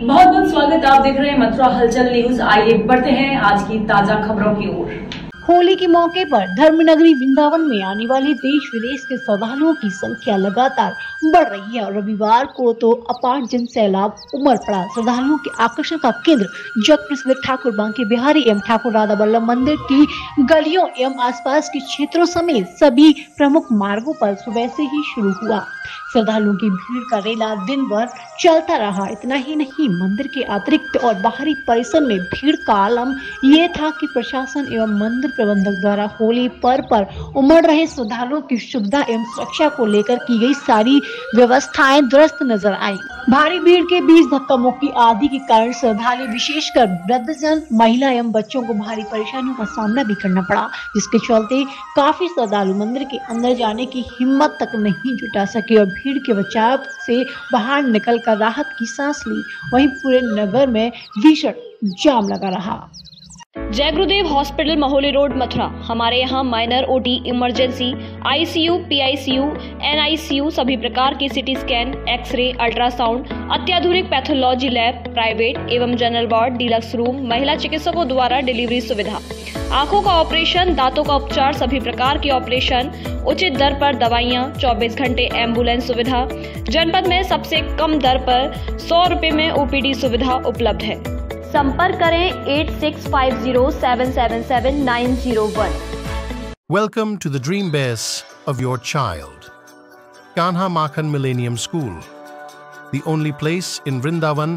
बहुत बहुत स्वागत। आप देख रहे हैं मथुरा हलचल न्यूज। आइए बढ़ते हैं आज की ताजा खबरों की ओर। होली के मौके पर धर्मनगरी वृंदावन में आने वाले देश विदेश के श्रद्धालुओं की संख्या लगातार बढ़ रही है और रविवार को तो अपार जन सैलाब उमड़ पड़ा। श्रद्धालुओं के आकर्षण का केंद्र जग प्रसिद्ध ठाकुर बांके बिहारी एवं ठाकुर राधा वल्लभ मंदिर की गलियों एवं आसपास के क्षेत्रों समेत सभी प्रमुख मार्गों पर सुबह से ही शुरू हुआ। श्रद्धालुओं की भीड़ का रेला दिन भर चलता रहा। इतना ही नहीं, मंदिर के अतिरिक्त और बाहरी परिसर में भीड़ का आलम ये था कि प्रशासन एवं मंदिर प्रबंधक द्वारा होली पर्व पर उमड़ रहे श्रद्धालुओं की सुविधा एवं सुरक्षा को लेकर की गई सारी व्यवस्थाएं दुरुस्त नजर आई। भारी भीड़ के बीच धक्का मुक्की आदि के कारण श्रद्धालु विशेषकर वृद्धजन, महिला एवं बच्चों को भारी परेशानियों का सामना भी करना पड़ा, जिसके चलते काफी श्रद्धालु मंदिर के अंदर जाने की हिम्मत तक नहीं जुटा सके और भीड़ के बचाव से बाहर निकलकर राहत की सांस ली। वहीं पूरे नगर में भीषण जाम लगा रहा। जय गुरुदेव हॉस्पिटल महोली रोड मथुरा, हमारे यहाँ minor OT, emergency, ICU, PICU, NICU, सभी प्रकार के सीटी स्कैन, एक्सरे, अल्ट्रासाउंड, अत्याधुनिक पैथोलॉजी लैब, प्राइवेट एवं जनरल वार्ड, डीलक्स रूम, महिला चिकित्सकों द्वारा डिलीवरी सुविधा, आंखों का ऑपरेशन, दांतों का उपचार, सभी प्रकार के ऑपरेशन, उचित दर पर दवाइयाँ, 24 घंटे एम्बुलेंस सुविधा, जनपद में सबसे कम दर पर 100 रुपये में ओपीडी सुविधा उपलब्ध है। संपर्क करें 8650777901। Welcome to the dream base of your child, Kanha Makhan Millennium School, the only place in Vrindavan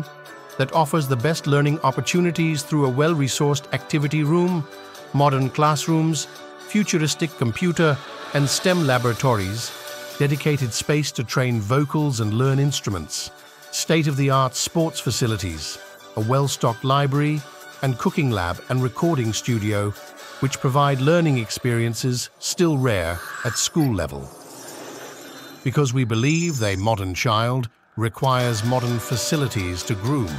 that offers the best learning opportunities through a well-resourced activity room, modern classrooms, futuristic computer and STEM laboratories, dedicated space to train vocals and learn instruments, state-of-the-art sports facilities, a well-stocked library and cooking lab and recording studio, which provide learning experiences still rare at school level. Because we believe a modern child requires modern facilities to groom.